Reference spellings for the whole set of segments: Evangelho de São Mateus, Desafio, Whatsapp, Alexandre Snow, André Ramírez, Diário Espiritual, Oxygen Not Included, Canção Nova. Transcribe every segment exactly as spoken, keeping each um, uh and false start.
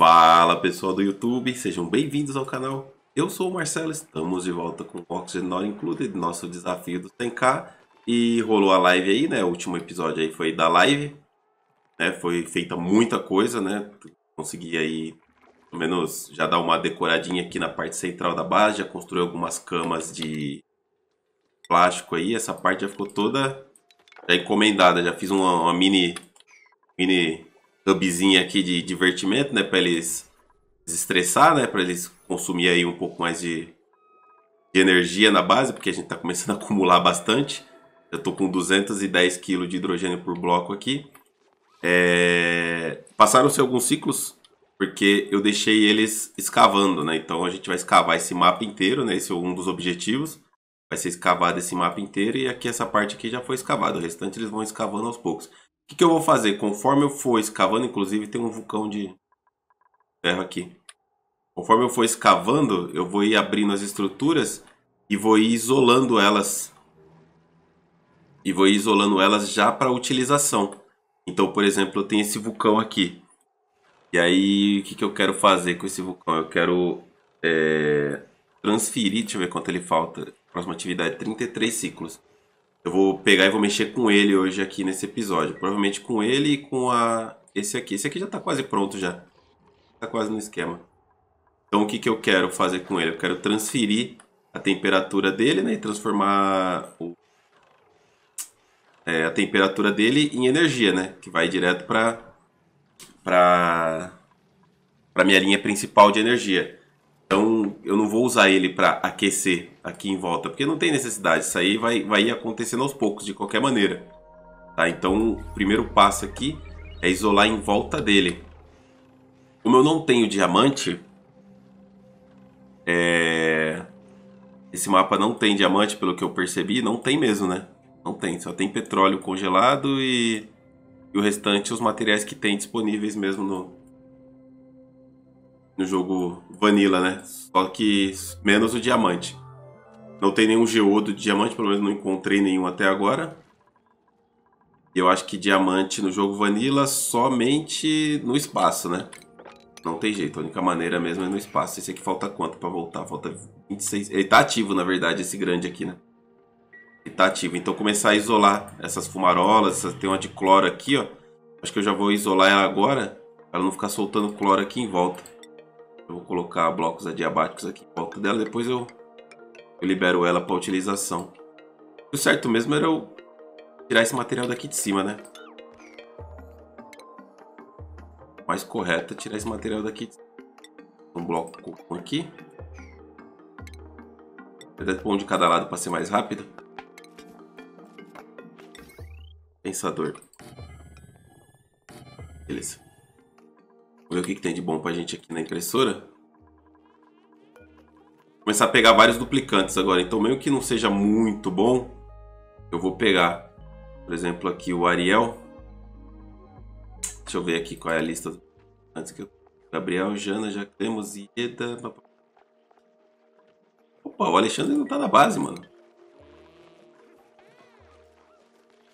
Fala pessoal do YouTube, sejam bem-vindos ao canal. Eu sou o Marcelo, estamos de volta com Oxygen Not Included, nosso desafio do cem K. E rolou a live aí, né? O último episódio aí foi da live, né? Foi feita muita coisa, né? Consegui aí, pelo menos, já dar uma decoradinha aqui na parte central da base, já construí algumas camas de plástico aí. Essa parte já ficou toda já encomendada, já fiz uma, uma mini... mini hubzinho aqui de divertimento, né, para eles estressar, né, para eles consumir aí um pouco mais de, de energia na base, porque a gente tá começando a acumular bastante. Eu tô com duzentos e dez quilos de hidrogênio por bloco aqui. É... Passaram-se alguns ciclos, porque eu deixei eles escavando, né, então a gente vai escavar esse mapa inteiro, né, esse é um dos objetivos, vai ser escavado esse mapa inteiro e aqui essa parte aqui já foi escavada, o restante eles vão escavando aos poucos. O que, que eu vou fazer? Conforme eu for escavando, inclusive tem um vulcão de ferro aqui. Conforme eu for escavando, eu vou ir abrindo as estruturas e vou ir isolando elas. E vou ir isolando elas já para utilização. Então, por exemplo, eu tenho esse vulcão aqui. E aí, o que, que eu quero fazer com esse vulcão? Eu quero é, transferir, deixa eu ver quanto ele falta. Próxima atividade, trinta e três ciclos. Eu vou pegar e vou mexer com ele hoje aqui nesse episódio. Provavelmente com ele e com a... esse aqui. Esse aqui já tá quase pronto já. Tá quase no esquema. Então o que, que eu quero fazer com ele? Eu quero transferir a temperatura dele, né? E transformar o... é, a temperatura dele em energia, né? Que vai direto para para para minha linha principal de energia. Então, eu não vou usar ele para aquecer aqui em volta, porque não tem necessidade. Isso aí vai, vai ir acontecendo aos poucos, de qualquer maneira. Tá? Então, o primeiro passo aqui é isolar em volta dele. Como eu não tenho diamante... É... Esse mapa não tem diamante, pelo que eu percebi. Não tem mesmo, né? Não tem. Só tem petróleo congelado e, e o restante, os materiais que tem disponíveis mesmo no... no jogo Vanilla, né? Só que menos o diamante. Não tem nenhum geodo de diamante, pelo menos não encontrei nenhum até agora. Eu acho que diamante no jogo Vanilla somente no espaço, né? Não tem jeito, a única maneira mesmo é no espaço. Esse aqui falta quanto para voltar? Falta vinte e seis. Ele tá ativo, na verdade, esse grande aqui, né? Ele tá ativo. Então começar a isolar essas fumarolas, essas... tem uma de cloro aqui, ó. Acho que eu já vou isolar ela agora, para ela não ficar soltando cloro aqui em volta. Eu vou colocar blocos adiabáticos aqui em volta dela, depois eu, eu libero ela para utilização. O certo mesmo era eu tirar esse material daqui de cima, né? O mais correto é tirar esse material daqui de cima. Um bloco aqui. Um de cada lado para ser mais rápido. Pensador. Beleza. Vamos ver o que, que tem de bom pra gente aqui na impressora. Vou começar a pegar vários duplicantes agora. Então, mesmo que não seja muito bom, eu vou pegar, por exemplo, aqui o Ariel. Deixa eu ver aqui qual é a lista. Antes que eu... Gabriel, Jana, já temos Ieda. Opa, o Alexandre não tá na base, mano.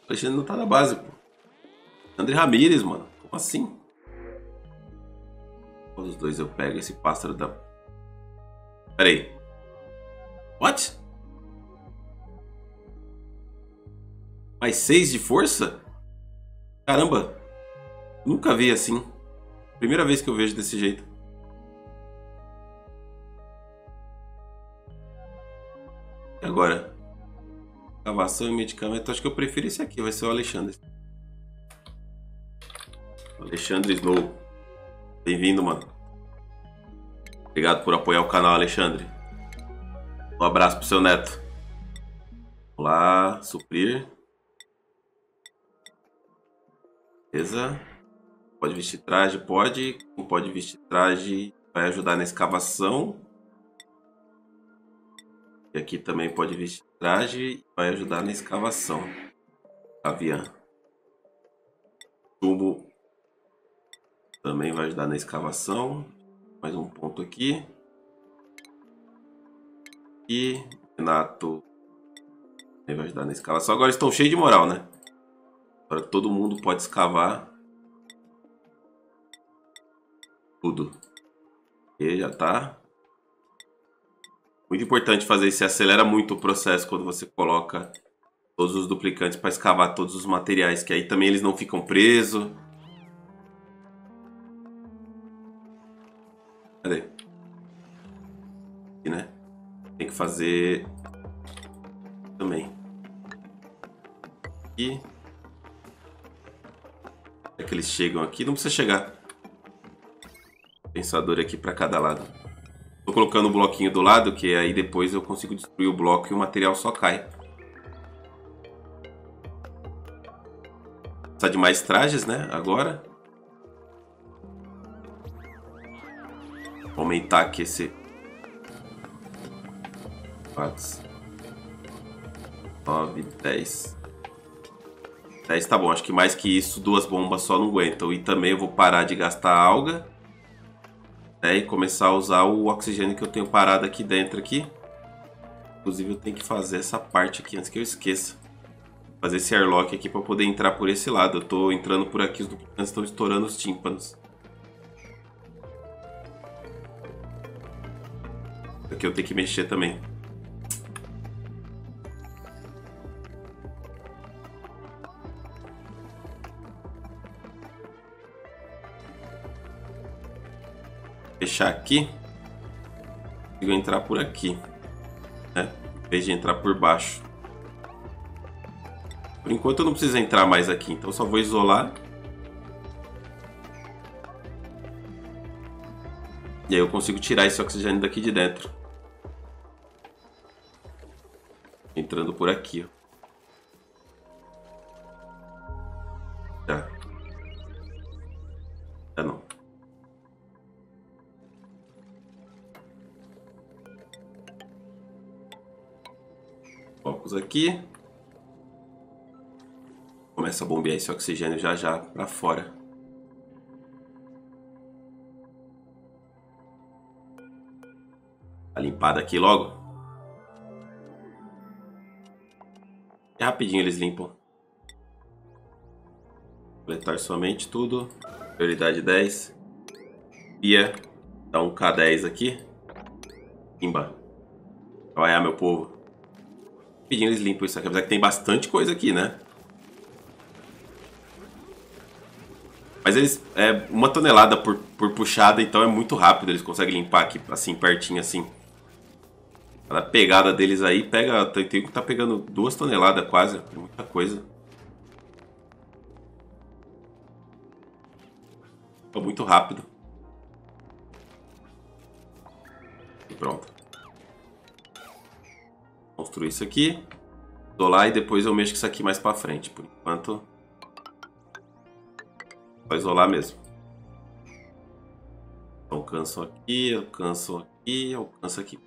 O Alexandre não tá na base, pô. André Ramírez, mano. Como assim? Os dois eu pego esse pássaro da... Pera aí. What? Mais seis de força? Caramba. Nunca vi assim. Primeira vez que eu vejo desse jeito. E agora? Escavação e medicamento. Acho que eu prefiro esse aqui. Vai ser o Alexandre. Alexandre Snow. Bem-vindo, mano. Obrigado por apoiar o canal, Alexandre. Um abraço pro seu neto. Vamos lá, suprir. Beleza. Pode vestir traje? Pode. Quem pode vestir traje vai ajudar na escavação. E aqui também pode vestir traje vai ajudar na escavação. Avião. Chumbo. Também vai ajudar na escavação. Mais um ponto aqui. E Renato também vai ajudar na escavação. Agora estão cheios de moral, né? Agora todo mundo pode escavar. tudo. E já tá. Muito importante fazer isso. Acelera muito o processo quando você coloca todos os duplicantes para escavar todos os materiais, que aí também eles não ficam presos. Cadê? Aqui, né? Tem que fazer também. Aqui. É que eles chegam aqui. Não precisa chegar. Pensador aqui para cada lado. Tô colocando o bloquinho do lado, que aí depois eu consigo destruir o bloco e o material só cai. Precisa de mais trajes, né? Agora. Vou aumentar aqui esse... quatro, nove, dez... dez tá bom, acho que mais que isso, duas bombas só não aguentam. E também eu vou parar de gastar a alga, né, e começar a usar o oxigênio que eu tenho parado aqui dentro aqui. Inclusive eu tenho que fazer essa parte aqui antes que eu esqueça. Fazer esse airlock aqui para poder entrar por esse lado. Eu tô entrando por aqui, os duplicantes estão estourando os tímpanos. Aqui eu tenho que mexer também. Fechar aqui, consigo entrar por aqui, né? Em vez de entrar por baixo. Por enquanto eu não preciso entrar mais aqui, então eu só vou isolar. E aí eu consigo tirar esse oxigênio daqui de dentro. Entrando por aqui, ó. Já. Já não. Focos aqui. Começa a bombear esse oxigênio já já para fora. Tá limpada aqui logo. E rapidinho eles limpam. Coletar somente tudo. Prioridade dez. Pia. Dá um K dez aqui. Simba. Vai lá, meu povo. Rapidinho eles limpam isso aqui. Apesar que tem bastante coisa aqui, né? Mas eles... É uma tonelada por, por puxada, então é muito rápido. Eles conseguem limpar aqui, assim, pertinho, assim. Cada pegada deles aí pega. Tem que tá pegando duas toneladas quase. Muita coisa. Tô muito rápido. E pronto. Construir isso aqui. Isolar e depois eu mexo isso aqui mais pra frente. Por enquanto. Só isolar mesmo. Então alcançam aqui, alcançam aqui, alcança aqui.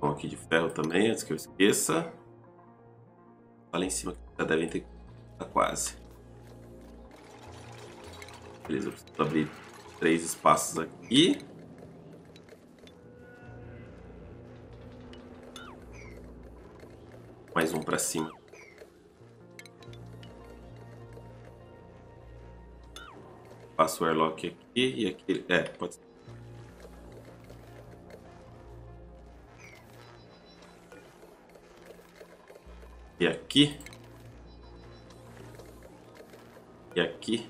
Bom, aqui de ferro também, antes que eu esqueça. Lá em cima já devem ter. Tá quase. Beleza, eu preciso abrir três espaços aqui. Mais um pra cima. Passo o airlock aqui e aqui. É, pode ser. E aqui. E aqui.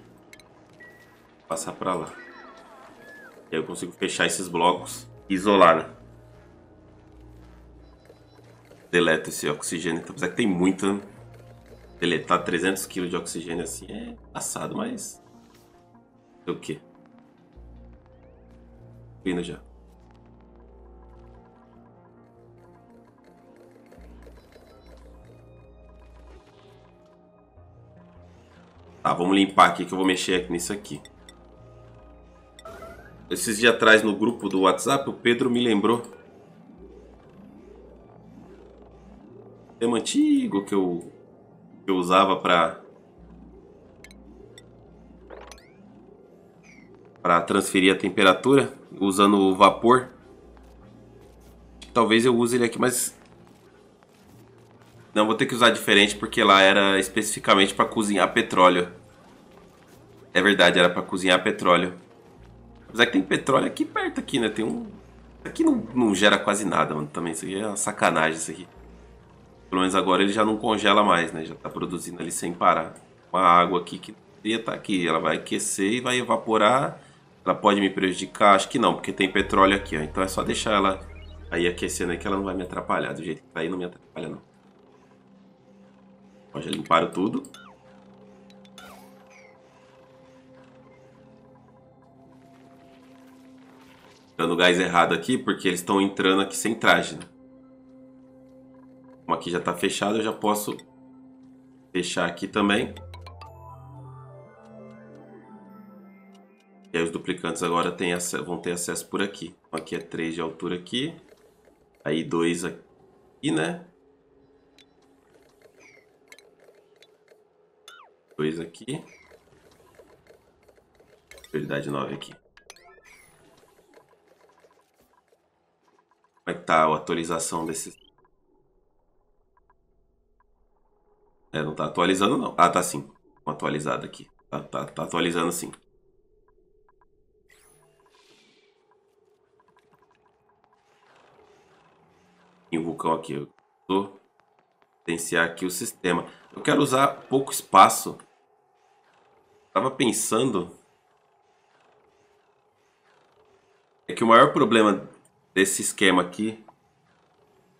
Passar pra lá. E aí eu consigo fechar esses blocos e isolar, né? Deleto esse oxigênio. Apesar que tem muito, né? Deletar trezentos quilos de oxigênio assim é passado, mas... O que? Tô indo já. Tá, vamos limpar aqui que eu vou mexer nisso aqui. Esses dias atrás no grupo do WhatsApp, o Pedro me lembrou. Um tema antigo que eu, que eu usava para para transferir a temperatura usando o vapor. Talvez eu use ele aqui, mas... Não, vou ter que usar diferente porque lá era especificamente para cozinhar petróleo. É verdade, era pra cozinhar petróleo. Apesar que tem petróleo aqui perto aqui, né? Tem um... Aqui não, não gera quase nada, mano. Também isso aqui é uma sacanagem, isso aqui. Pelo menos agora ele já não congela mais, né? Já tá produzindo ali sem parar. Uma água aqui que ia tá aqui. Ela vai aquecer e vai evaporar. Ela pode me prejudicar? Acho que não, porque tem petróleo aqui, ó. Então é só deixar ela aí aquecendo aí que ela não vai me atrapalhar. Do jeito que tá aí, não me atrapalha, não. Ó, já limparam tudo. Dando gás errado aqui, porque eles estão entrando aqui sem traje, né? Como aqui já tá fechado, eu já posso fechar aqui também. E aí os duplicantes agora tem, vão ter acesso por aqui. Então aqui é três de altura aqui. Aí dois aqui, né? dois aqui. Prioridade nove aqui. Como é que tá a atualização desses? É, não tá atualizando não. Ah, tá sim. Uma atualizada aqui. Tá, tá, tá atualizando sim. Tem um vulcão aqui. Eu vou potenciar aqui o sistema. Eu quero usar pouco espaço. Tava pensando... É que o maior problema... desse esquema aqui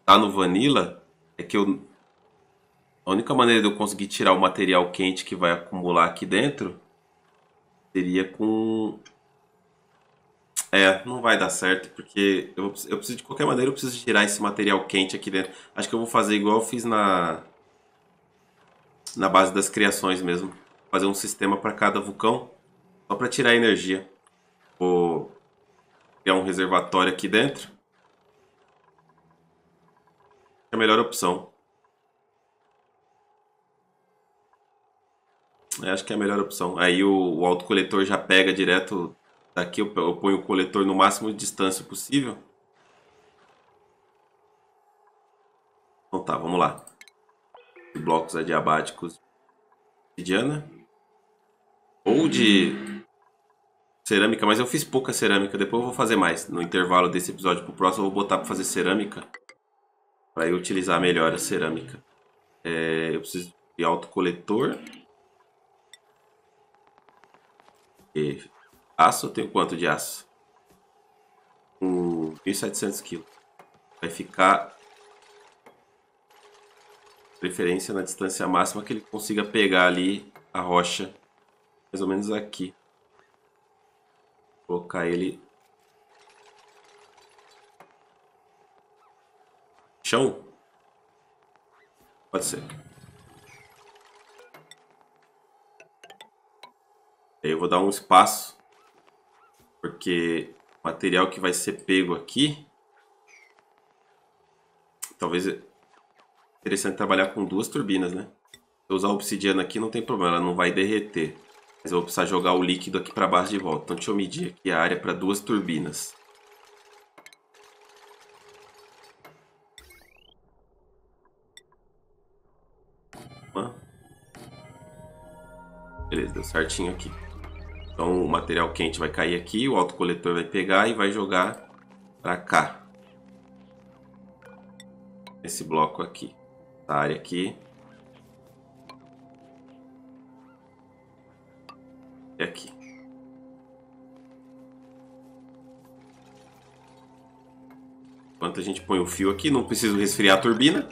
tá no Vanilla é que eu a única maneira de eu conseguir tirar o material quente que vai acumular aqui dentro seria com é não vai dar certo porque eu, eu preciso de qualquer maneira eu preciso tirar esse material quente aqui dentro. Acho que eu vou fazer igual eu fiz na na base das criações mesmo, fazer um sistema para cada vulcão só para tirar a energia. Vou criar um reservatório aqui dentro. É a melhor opção. Eu acho que é a melhor opção. Aí o, o autocoletor já pega direto daqui. Eu, eu ponho o coletor no máximo de distância possível. Então tá, vamos lá. Blocos adiabáticos de obsidiana. Ou de... cerâmica, mas eu fiz pouca cerâmica, depois eu vou fazer mais. No intervalo desse episódio pro próximo eu vou botar para fazer cerâmica. Para eu utilizar melhor a cerâmica. É, eu preciso de autocoletor. E aço, eu tenho quanto de aço? Um, mil e setecentos quilos. Vai ficar... preferência na distância máxima que ele consiga pegar ali a rocha. Mais ou menos aqui. Colocar ele chão, pode ser. Aí eu vou dar um espaço porque o material que vai ser pego aqui, talvez é interessante trabalhar com duas turbinas, né? Se eu usar a obsidiana aqui não tem problema, ela não vai derreter. Mas eu vou precisar jogar o líquido aqui para baixo de volta. Então deixa eu medir aqui a área para duas turbinas. Uma. Beleza, deu certinho aqui. Então o material quente vai cair aqui, o autocoletor vai pegar e vai jogar para cá. Esse bloco aqui. Essa área aqui. É aqui. Enquanto a gente põe o fio aqui, não preciso resfriar a turbina,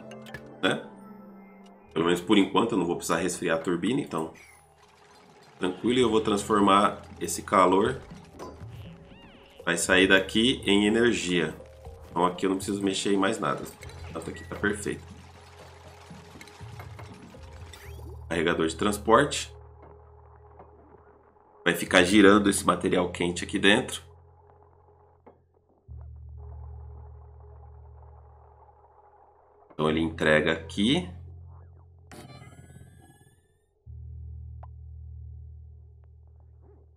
né? Pelo menos por enquanto eu não vou precisar resfriar a turbina, então tranquilo, eu vou transformar esse calor, vai sair daqui em energia. Então aqui eu não preciso mexer em mais nada. Tanto aqui tá perfeito. Carregador de transporte. Vai ficar girando esse material quente aqui dentro. Então ele entrega aqui.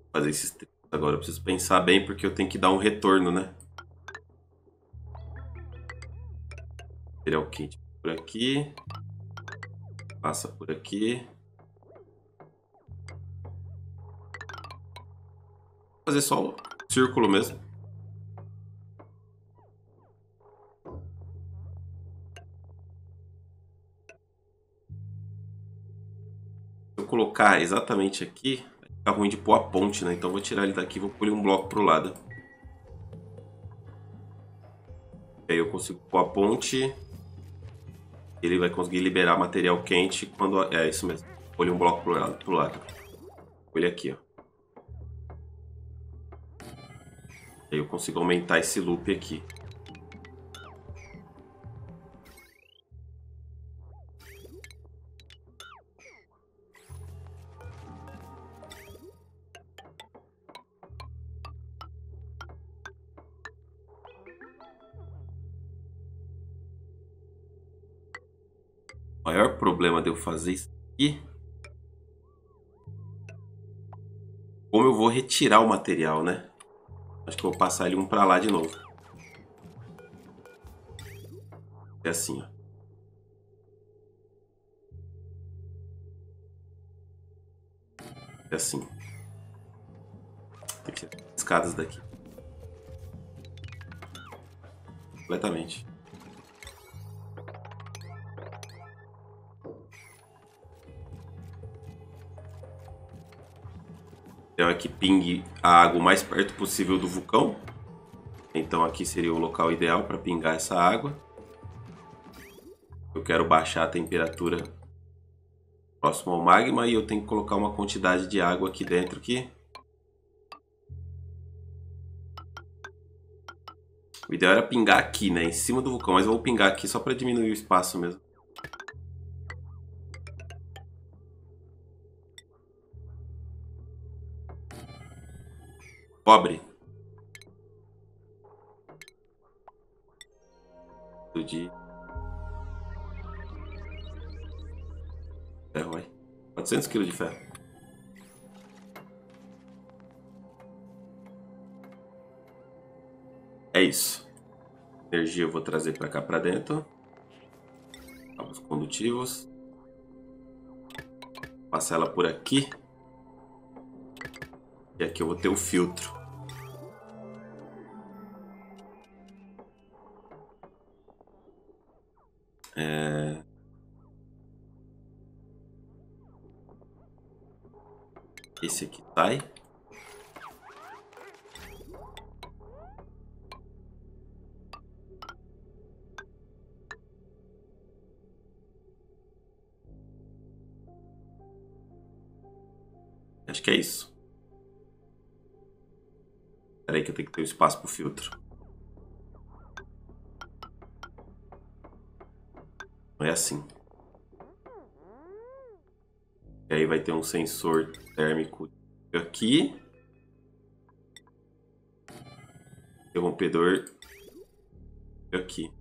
Vou fazer esses três agora. Eu preciso pensar bem porque eu tenho que dar um retorno, né? Material quente por aqui. Passa por aqui. fazer só o círculo mesmo. Se eu colocar exatamente aqui, fica ruim de pôr a ponte, né? Então eu vou tirar ele daqui e vou pôr um bloco pro lado. Aí eu consigo pôr a ponte. Ele vai conseguir liberar material quente quando... É isso mesmo. Vou pôr um bloco pro lado. Pro lado. Vou ele aqui, ó. Aí eu consigo aumentar esse loop aqui. O maior problema de eu fazer isso aqui... Como eu vou retirar o material, né? Acho que eu vou passar ele um pra lá de novo. É assim, ó. É assim. Tem que tirar as escadas daqui. Completamente. É que pingue a água o mais perto possível do vulcão. Então aqui seria o local ideal para pingar essa água. Eu quero baixar a temperatura próximo ao magma e eu tenho que colocar uma quantidade de água aqui dentro que... O ideal era pingar aqui, né, em cima do vulcão, mas eu vou pingar aqui só para diminuir o espaço mesmo. Cobre. Do dia. Ferro, vai. quatrocentos quilos de ferro. É isso. Energia eu vou trazer pra cá, pra dentro. Cabos condutivos. Passar ela por aqui. E aqui eu vou ter o filtro. É... Esse aqui sai. Acho que é isso. Peraí que eu tenho que ter um espaço pro filtro. É assim. E aí vai ter um sensor térmico aqui. Interrompedor aqui.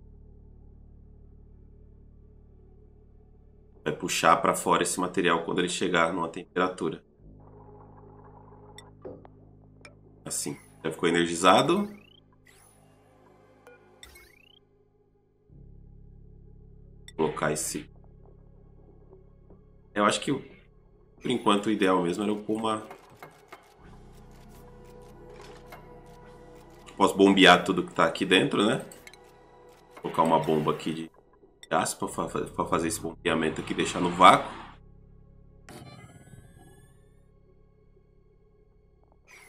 Vai puxar para fora esse material quando ele chegar numa temperatura. Assim. Já ficou energizado. Colocar esse... Eu acho que, por enquanto, o ideal mesmo era eu pôr uma... Posso bombear tudo que tá aqui dentro, né? Colocar uma bomba aqui de gás para fa fazer esse bombeamento aqui, deixar no vácuo.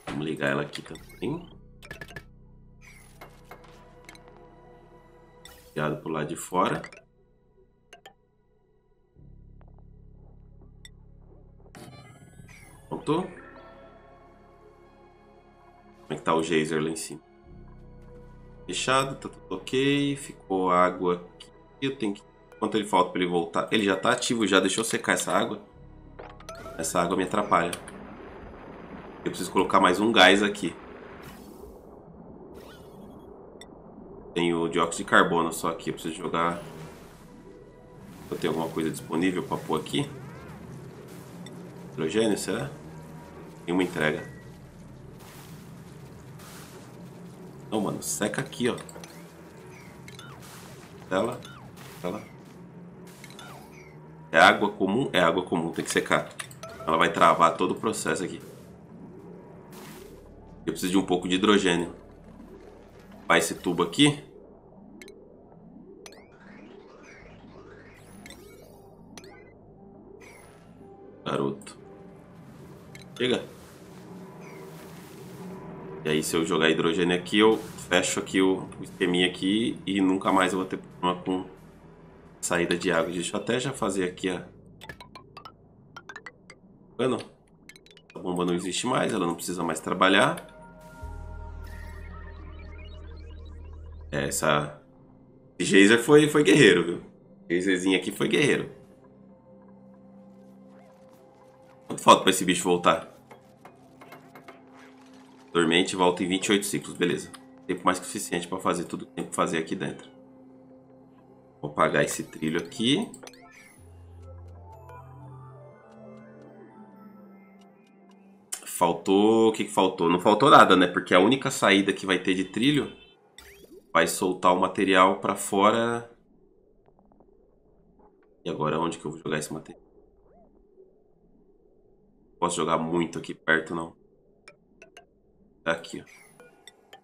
Vamos ligar ela aqui também. Ligado pro lado de fora. Pronto. Como é que tá o geyser lá em cima? Fechado, tá tudo ok. Ficou água aqui. Eu tenho que... Quanto ele falta para ele voltar? Ele já tá ativo, já deixou secar essa água. Essa água me atrapalha. Eu preciso colocar mais um gás aqui. Tenho dióxido de carbono só aqui. Eu preciso jogar... Eu tenho alguma coisa disponível para pôr aqui? Hidrogênio, será? Tem uma entrega. Não, mano, seca aqui, ó. Tela, tela. É água comum? É água comum, tem que secar. Ela vai travar todo o processo aqui. Eu preciso de um pouco de hidrogênio. Vai esse tubo aqui. Garoto. Chega. E aí se eu jogar hidrogênio aqui, eu fecho aqui o esqueminha aqui e nunca mais eu vou ter problema com saída de água. Deixa eu até já fazer aqui a... A bomba não existe mais, ela não precisa mais trabalhar. É, essa... Esse geyser foi, foi guerreiro, viu? Esse geyserzinho aqui foi guerreiro. Quanto falta pra esse bicho voltar? Dormente volta em vinte e oito ciclos, beleza. Tempo mais que suficiente para fazer tudo que tem que fazer aqui dentro. Vou apagar esse trilho aqui. Faltou... O que que faltou? Não faltou nada, né? Porque a única saída que vai ter de trilho vai soltar o material para fora. E agora onde que eu vou jogar esse material? Não posso jogar muito aqui perto, não. Aqui, ó.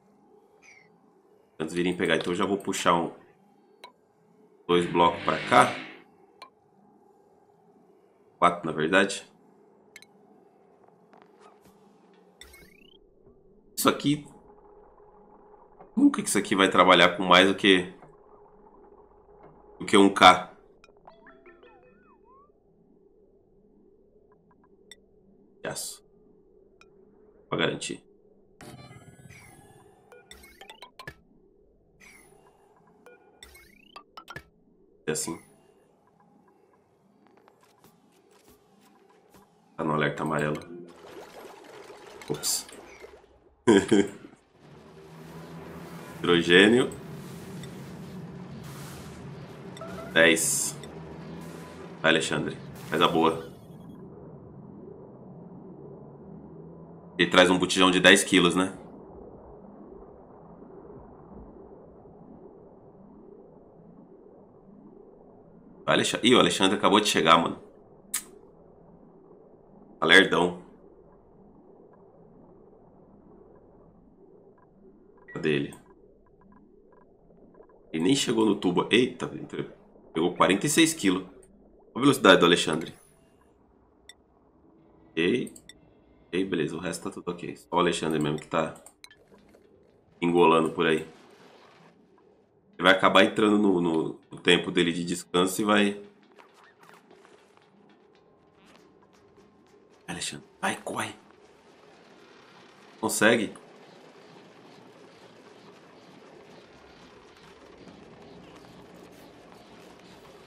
Antes virem pegar, então eu já vou puxar um, dois blocos para cá, quatro na verdade. Isso aqui, nunca que isso aqui vai trabalhar com mais do que do que um K. Aço, para garantir. Assim. Tá no alerta amarelo. Ops. Hidrogênio. dez. Vai, Alexandre. Faz a boa. Ele traz um botijão de dez quilos, né? Ih, o Alexandre acabou de chegar, mano. Alerdão. Cadê ele? Ele nem chegou no tubo. Eita, pegou quarenta e seis quilos. Olha a velocidade do Alexandre. Ok. Ok, beleza. O resto tá tudo ok. Só o Alexandre mesmo que tá engolando por aí. Ele vai acabar entrando no, no, no tempo dele de descanso e vai... Alexandre, vai, corre! Consegue?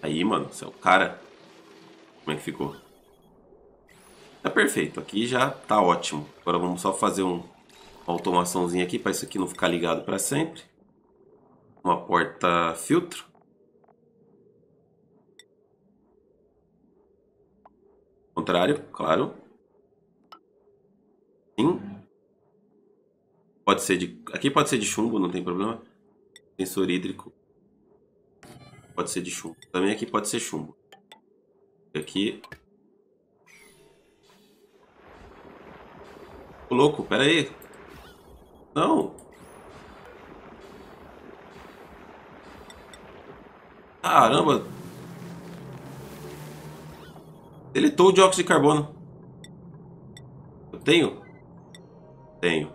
Aí, mano, você é o cara. Como é que ficou? Tá perfeito, aqui já tá ótimo. Agora vamos só fazer um, uma automaçãozinha aqui para isso aqui não ficar ligado para sempre. Uma porta filtro. Contrário, claro. Sim. Pode ser de... Aqui pode ser de chumbo, não tem problema. Sensor hídrico. Pode ser de chumbo. Também aqui pode ser chumbo. Aqui. Ô, louco, pera aí. Não. Caramba! Deletou o dióxido de carbono. Eu tenho? Tenho.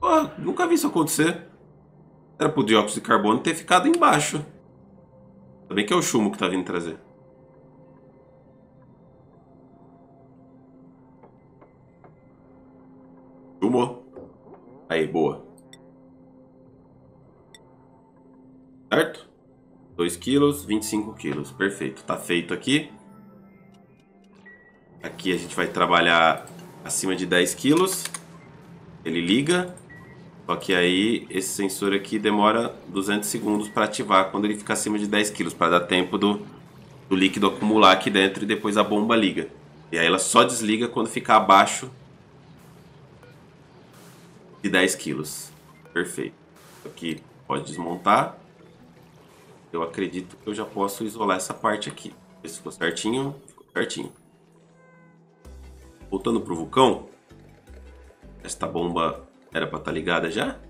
Pô, nunca vi isso acontecer. Era pro dióxido de carbono ter ficado embaixo. Também que é o chumbo que tá vindo trazer. Chumbo. Aí, boa. Certo? dois quilos, vinte e cinco quilos. Perfeito. Tá feito aqui. Aqui a gente vai trabalhar acima de dez quilos. Ele liga. Só que aí esse sensor aqui demora duzentos segundos para ativar quando ele fica acima de dez quilos. Para dar tempo do, do líquido acumular aqui dentro e depois a bomba liga. E aí ela só desliga quando ficar abaixo de dez quilos. Perfeito. Aqui pode desmontar. Eu acredito que eu já posso isolar essa parte aqui. Ver se ficou certinho. Ficou certinho. Voltando para o vulcão, esta bomba era para estar ligada já?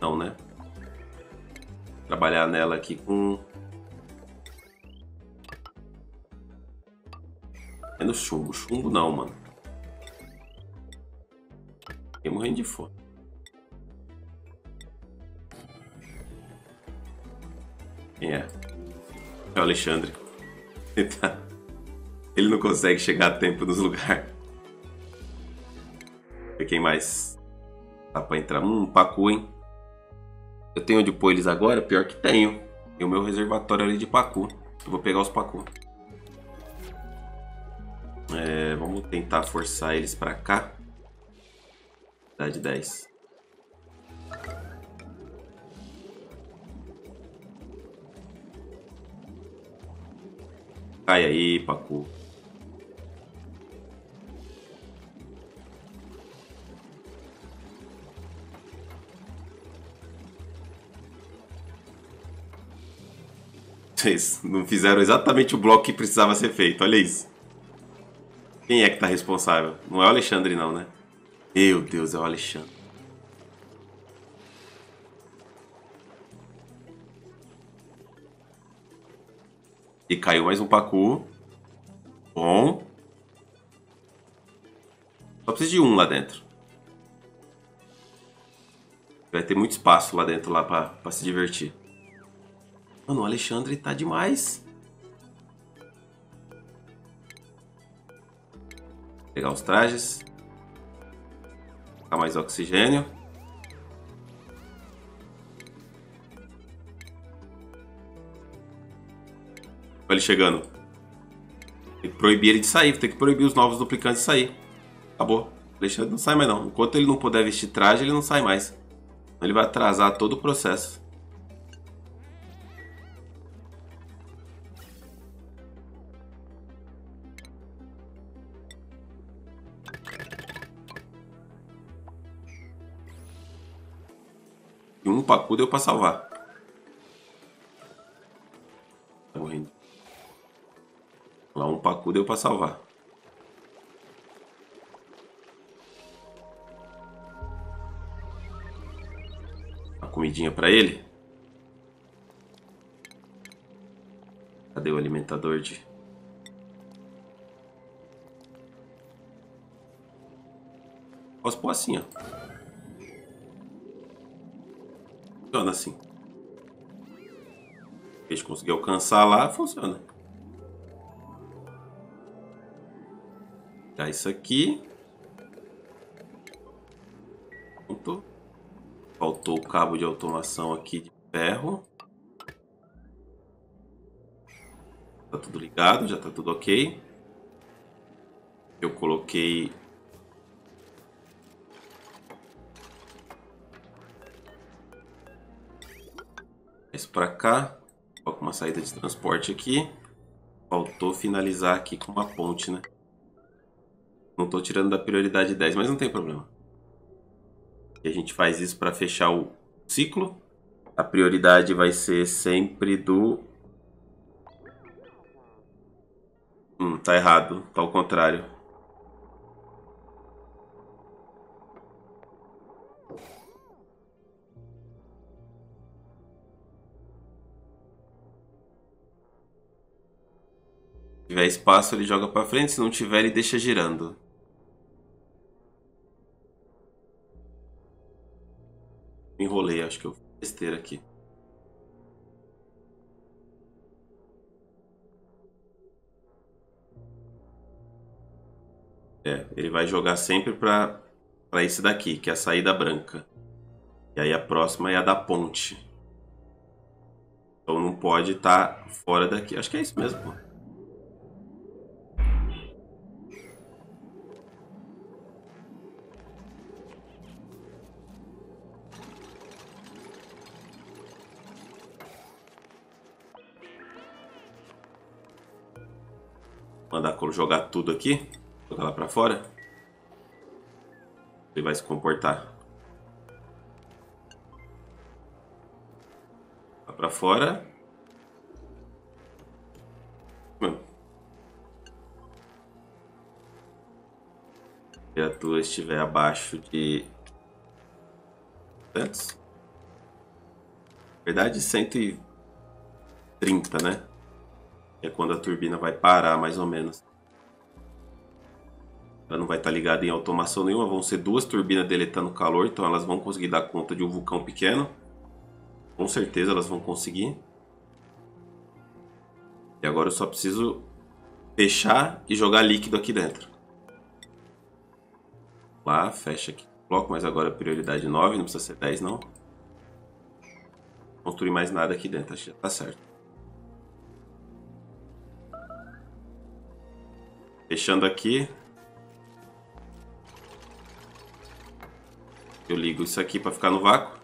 Não, né? Trabalhar nela aqui com... É no chumbo. Chumbo não, mano. Fiquei morrendo de fome. Quem é? É o Alexandre. Ele, tá... Ele não consegue chegar a tempo nos lugares. E quem mais? Dá pra entrar? Hum, pacu, hein? Eu tenho onde pôr eles agora? Pior que tenho. Tem o meu reservatório ali de pacu. Eu vou pegar os pacu. É, vamos tentar forçar eles pra cá. Dá de dez. Cai aí, pacu. Vocês não fizeram exatamente o bloco que precisava ser feito, olha isso. Quem é que tá responsável? Não é o Alexandre não, né? Meu Deus, é o Alexandre. E caiu mais um pacu. Bom. Só precisa de um lá dentro. Vai ter muito espaço lá dentro lá pra, pra se divertir. Mano, o Alexandre tá demais. Vou pegar os trajes. Vou colocar mais oxigênio. Olha ele chegando. Tem que proibir ele de sair. Tem que proibir os novos duplicantes de sair. Acabou. O Alexandre não sai mais não. Enquanto ele não puder vestir traje, ele não sai mais. Ele vai atrasar todo o processo. E um pacu deu pra salvar. Tá morrendo. Lá um pacu deu pra salvar. A comidinha pra ele. Cadê o alimentador de... Posso pôr assim, ó. Funciona assim. Se a gente conseguir alcançar lá, funciona. Tá, isso aqui. Pronto. Faltou o cabo de automação aqui de ferro. Tá tudo ligado, já tá tudo ok. Eu coloquei... Isso pra cá. Coloca uma saída de transporte aqui. Faltou finalizar aqui com uma ponte, né? Não tô tirando da prioridade dez, mas não tem problema. E a gente faz isso para fechar o ciclo. A prioridade vai ser sempre do... Hum, tá errado. Tá ao contrário. Se tiver espaço, ele joga pra frente. Se não tiver, ele deixa girando. Me enrolei, acho que eu fiz besteira aqui. É, ele vai jogar sempre pra, pra esse daqui, que é a saída branca. E aí a próxima é a da ponte. Então não pode estar fora daqui. Acho que é isso mesmo, pô. Mandar jogar tudo aqui, jogar lá pra fora. Ele vai se comportar. Lá pra fora. criatura estiver abaixo de duzentos. Na verdade, cento e trinta, né? É quando a turbina vai parar, mais ou menos. Ela não vai estar ligada em automação nenhuma. Vão ser duas turbinas deletando calor, então elas vão conseguir dar conta de um vulcão pequeno. Com certeza elas vão conseguir. E agora eu só preciso fechar e jogar líquido aqui dentro. Lá, fecha aqui o bloco, mas agora prioridade nove, não precisa ser dez não. Não construir mais nada aqui dentro, acho que já tá certo. Fechando aqui. Eu ligo isso aqui para ficar no vácuo.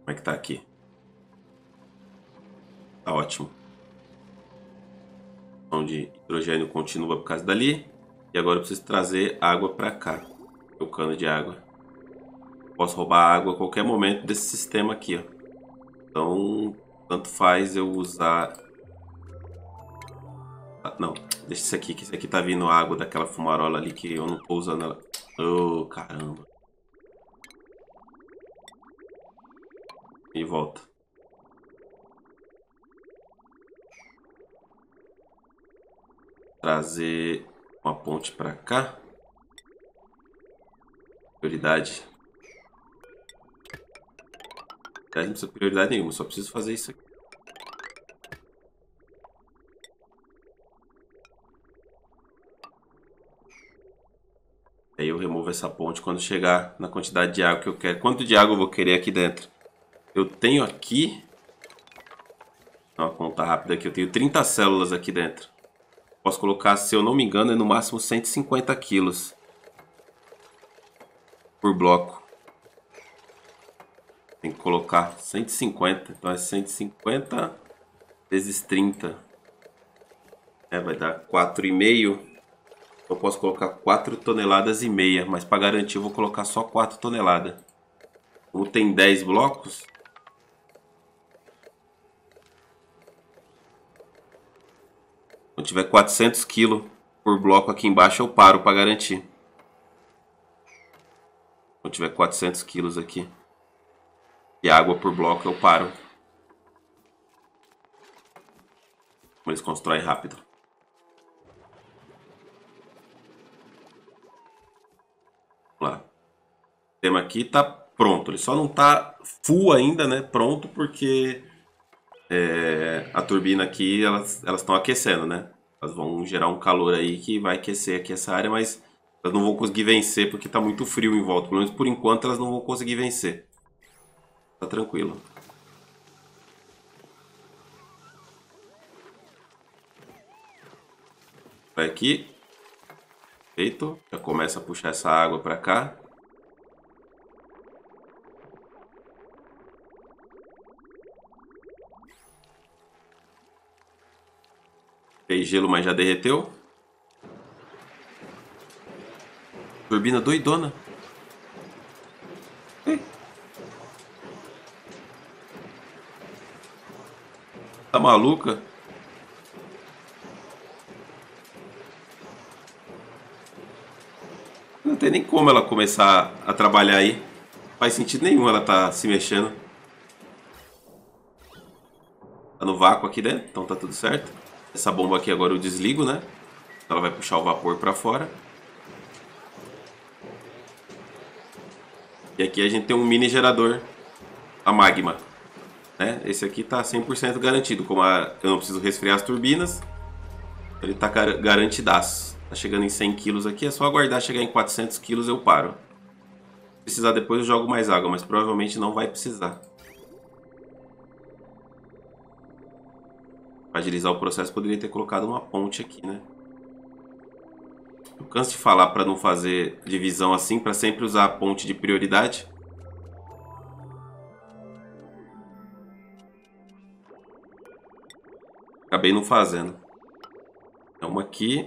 Como é que tá aqui? Tá ótimo. Onde hidrogênio continua por causa dali. E agora eu preciso trazer água para cá. Meu cano de água. Posso roubar água a qualquer momento desse sistema aqui, ó. Então... tanto faz eu usar... Ah, não, deixa isso aqui, que isso aqui tá vindo água daquela fumarola ali que eu não tô usando ela. Oh, caramba. E volta. Trazer uma ponte pra cá. Prioridade. Não precisa de prioridade nenhuma, só preciso fazer isso aqui. Aí eu removo essa ponte quando chegar na quantidade de água que eu quero. Quanto de água eu vou querer aqui dentro? Eu tenho aqui... uma conta rápida aqui, eu tenho trinta células aqui dentro. Posso colocar, se eu não me engano, é no máximo cento e cinquenta quilos por bloco. Tem que colocar cento e cinquenta, então é cento e cinquenta vezes trinta, é, vai dar quatro vírgula cinco, eu posso colocar quatro toneladas e meia, mas para garantir eu vou colocar só quatro toneladas. Como tem dez blocos, quando tiver quatrocentos quilos por bloco aqui embaixo eu paro para garantir, quando tiver quatrocentos quilos aqui. E água por bloco eu paro. Eles constroem rápido. Vamos lá. O sistema aqui tá pronto. Ele só não tá full ainda, né? Pronto porque é, a turbina aqui, elas elas estão aquecendo, né? Elas vão gerar um calor aí que vai aquecer aqui essa área, mas elas não vão conseguir vencer porque tá muito frio em volta. Pelo menos por enquanto elas não vão conseguir vencer. Tá tranquilo. Vai aqui. Feito. Já começa a puxar essa água para cá. Fez gelo, mas já derreteu. Turbina doidona. Tá maluca? Não tem nem como ela começar a trabalhar aí. Não faz sentido nenhum ela tá se mexendo. Tá no vácuo aqui dentro, então tá tudo certo. Essa bomba aqui agora eu desligo, né? Ela vai puxar o vapor pra fora. E aqui a gente tem um mini gerador, a magma. Esse aqui está cem por cento garantido, como a, eu não preciso resfriar as turbinas, ele está garantidaço. Está chegando em cem quilos aqui, é só aguardar chegar em quatrocentos quilos eu paro. Se precisar depois eu jogo mais água, mas provavelmente não vai precisar. Para agilizar o processo poderia ter colocado uma ponte aqui, né? Eu canso de falar para não fazer divisão assim, para sempre usar a ponte de prioridade. Acabei não fazendo. É uma aqui.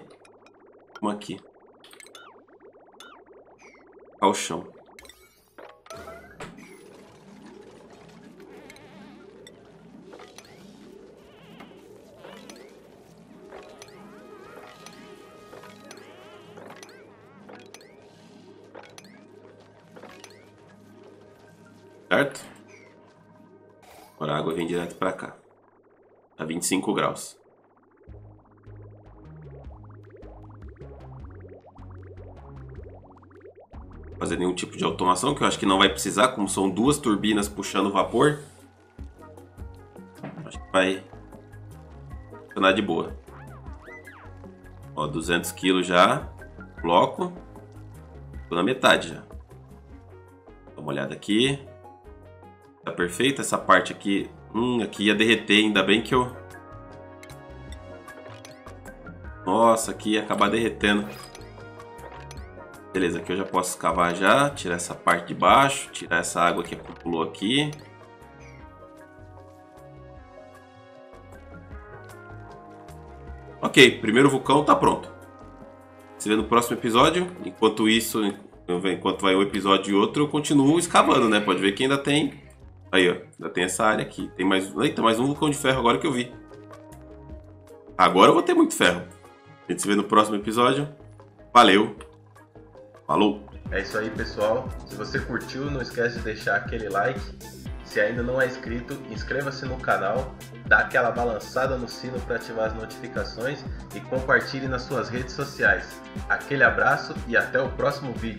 Uma aqui. Ao chão. certo? Agora a água vem direto para cá, a vinte e cinco graus. Fazer nenhum tipo de automação, que eu acho que não vai precisar, como são duas turbinas puxando vapor. Acho que vai funcionar de boa. Ó, duzentos quilos já, bloco. Tô na metade já. Dá uma olhada aqui. Tá perfeito essa parte aqui. Hum, aqui ia derreter, ainda bem que eu... Nossa, aqui ia acabar derretendo. Beleza, aqui eu já posso cavar já, tirar essa parte de baixo, tirar essa água que acumulou aqui. Ok, primeiro vulcão tá pronto. Se vê no próximo episódio. Enquanto isso, enquanto vai um episódio e outro, eu continuo escavando, né? Pode ver que ainda tem... Aí, ó, ainda tem essa área aqui. Tem mais... Eita, mais um vulcão de ferro agora que eu vi. Agora eu vou ter muito ferro. A gente se vê no próximo episódio. Valeu! Falou! É isso aí, pessoal. Se você curtiu, não esquece de deixar aquele like. Se ainda não é inscrito, inscreva-se no canal, dá aquela balançada no sino para ativar as notificações e compartilhe nas suas redes sociais. Aquele abraço e até o próximo vídeo.